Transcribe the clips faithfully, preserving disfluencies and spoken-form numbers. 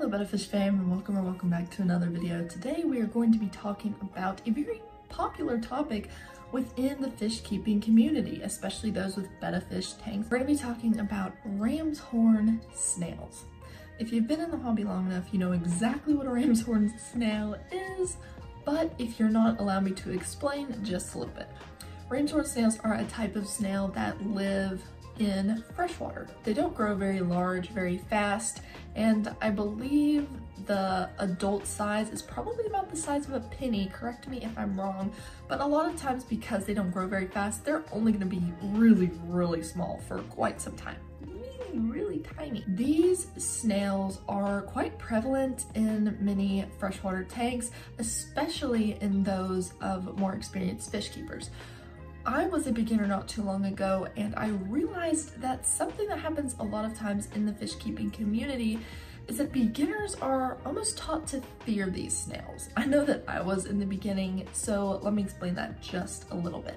Hello Betta Fish fam, and welcome or welcome back to another video. Today we are going to be talking about a very popular topic within the fish keeping community, especially those with betta fish tanks. We're going to be talking about ramshorn snails. If you've been in the hobby long enough, you know exactly what a ramshorn snail is, but if you're not, allow me to explain just a little bit. Ramshorn snails are a type of snail that live in freshwater. They don't grow very large, very fast, and I believe the adult size is probably about the size of a penny, correct me if I'm wrong, but a lot of times because they don't grow very fast, they're only going to be really, really small for quite some time. Really, really tiny. These snails are quite prevalent in many freshwater tanks, especially in those of more experienced fish keepers. I was a beginner not too long ago, and I realized that something that happens a lot of times in the fish keeping community is that beginners are almost taught to fear these snails. I know that I was in the beginning, so let me explain that just a little bit.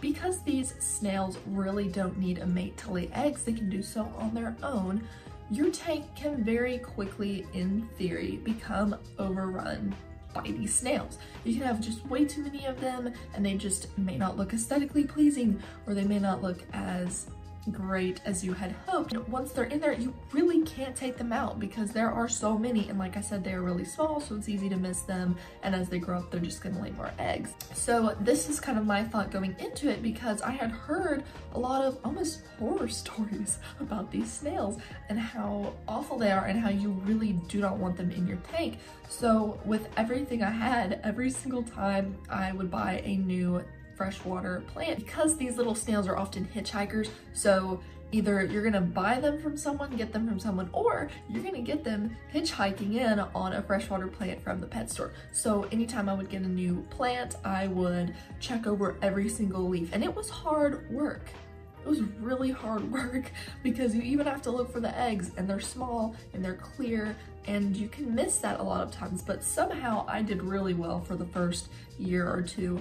Because these snails really don't need a mate to lay eggs, they can do so on their own, your tank can very quickly, in theory, become overrun by these snails. You can have just way too many of them, and they just may not look aesthetically pleasing, or they may not look as great as you had hoped. And once they're in there, you really can't take them out because there are so many, and like I said, they're really small, so it's easy to miss them, and as they grow up, they're just gonna lay more eggs. So this is kind of my thought going into it, because I had heard a lot of almost horror stories about these snails and how awful they are and how you really do not want them in your tank. So with everything I had, every single time I would buy a new freshwater plant, because these little snails are often hitchhikers, so either you're gonna buy them from someone, get them from someone, or you're gonna get them hitchhiking in on a freshwater plant from the pet store. So anytime I would get a new plant, I would check over every single leaf, and it was hard work. It was really hard work because you even have to look for the eggs, and they're small and they're clear, and you can miss that a lot of times, but somehow I did really well for the first year or two.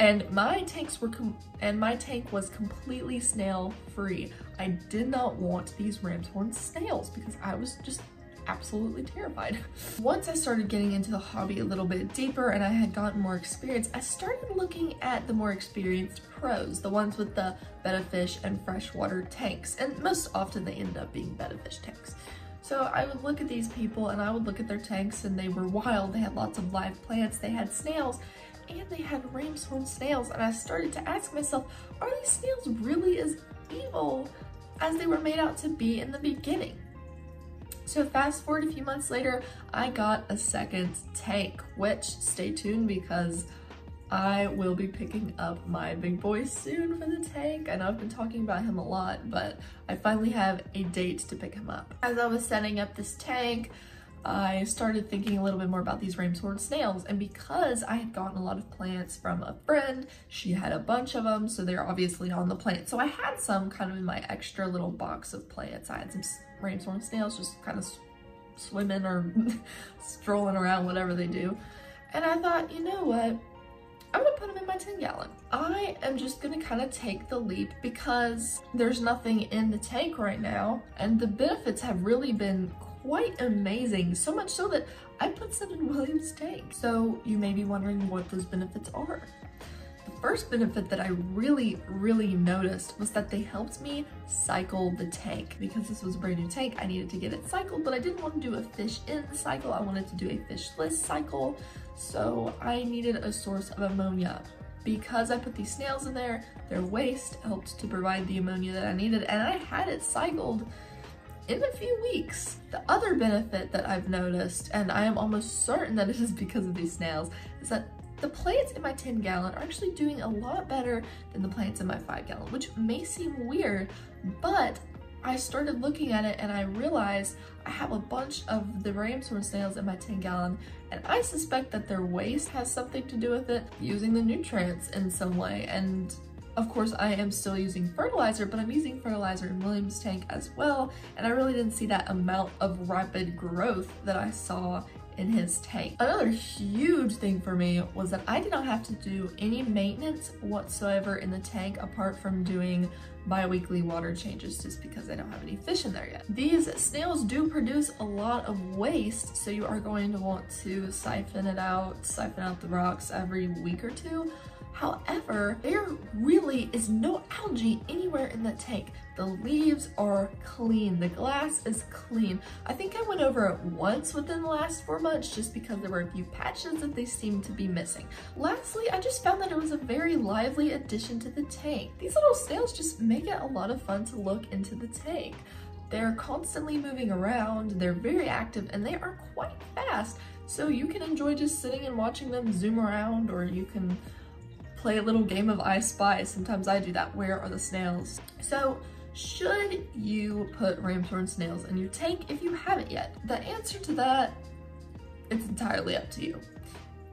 And my tanks were com and my tank was completely snail free. I did not want these ramshorn snails because I was just absolutely terrified. Once I started getting into the hobby a little bit deeper and I had gotten more experience, I started looking at the more experienced pros, the ones with the betta fish and freshwater tanks, and most often they ended up being betta fish tanks. So I would look at these people and I would look at their tanks, and they were wild. They had lots of live plants, they had snails, and they had ramshorn snails, and I started to ask myself, are these snails really as evil as they were made out to be in the beginning? So fast forward a few months later, I got a second tank, which stay tuned because I will be picking up my big boy soon for the tank. I know I've been talking about him a lot, but I finally have a date to pick him up. As I was setting up this tank, I started thinking a little bit more about these ramshorn snails, and because I had gotten a lot of plants from a friend, she had a bunch of them, so they're obviously on the plant. So I had some kind of in my extra little box of plants. I had some ramshorn snails just kind of swimming or strolling around, whatever they do. And I thought, you know what? I'm gonna put them in my ten gallon. I am just gonna kind of take the leap because there's nothing in the tank right now, and the benefits have really been quite amazing, so much so that I put some in William's tank. So you may be wondering what those benefits are. The first benefit that I really, really noticed was that they helped me cycle the tank. Because this was a brand new tank, I needed to get it cycled, but I didn't want to do a fish in cycle. I wanted to do a fishless cycle, so I needed a source of ammonia. Because I put these snails in there, their waste helped to provide the ammonia that I needed, and I had it cycled in a few weeks. The other benefit that I've noticed, and I am almost certain that it is because of these snails, is that the plants in my ten gallon are actually doing a lot better than the plants in my five gallon, which may seem weird, but I started looking at it and I realized I have a bunch of the ramshorn snails in my ten gallon, and I suspect that their waste has something to do with it, using the nutrients in some way. And of course, I am still using fertilizer, but I'm using fertilizer in William's tank as well, and I really didn't see that amount of rapid growth that I saw in his tank. Another huge thing for me was that I did not have to do any maintenance whatsoever in the tank apart from doing bi-weekly water changes, just because I don't have any fish in there yet. These snails do produce a lot of waste, so you are going to want to siphon it out, siphon out the rocks every week or two. However, there really is no algae anywhere in that tank. The leaves are clean, the glass is clean. I think I went over it once within the last four months just because there were a few patches that they seemed to be missing. Lastly, I just found that it was a very lively addition to the tank. These little snails just make it a lot of fun to look into the tank. They're constantly moving around, they're very active, and they are quite fast. So you can enjoy just sitting and watching them zoom around, or you can play a little game of I Spy. Sometimes I do that. Where are the snails? So should you put ramshorn snails in your tank if you haven't yet? The answer to that, it's entirely up to you.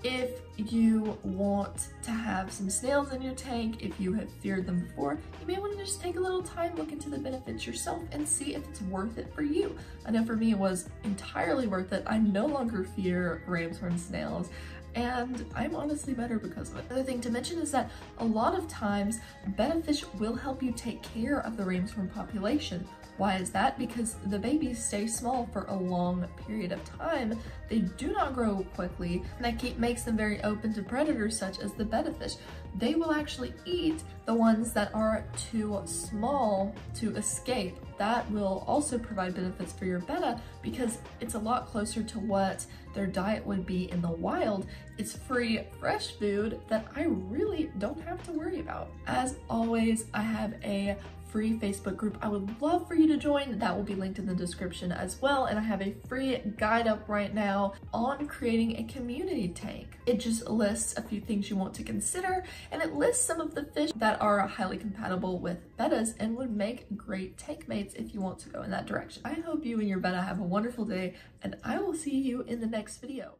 If you want to have some snails in your tank, if you have feared them before, you may want to just take a little time, look into the benefits yourself, and see if it's worth it for you. I know for me it was entirely worth it. I no longer fear ramshorn snails, and I'm honestly better because of it. Another thing to mention is that a lot of times betta fish will help you take care of the ramshorn population. Why is that? Because the babies stay small for a long period of time. They do not grow quickly, and that keep, makes them very open to predators such as the betta fish. They will actually eat the ones that are too small to escape. That will also provide benefits for your betta because it's a lot closer to what their diet would be in the wild. It's free, fresh food that I really don't have to worry about. As always, I have a free Facebook group I would love for you to join. That will be linked in the description as well. And I have a free guide up right now on creating a community tank. It just lists a few things you want to consider, and it lists some of the fish that are highly compatible with bettas and would make great tank mates if you want to go in that direction. I hope you and your betta have a wonderful day, and I will see you in the next video.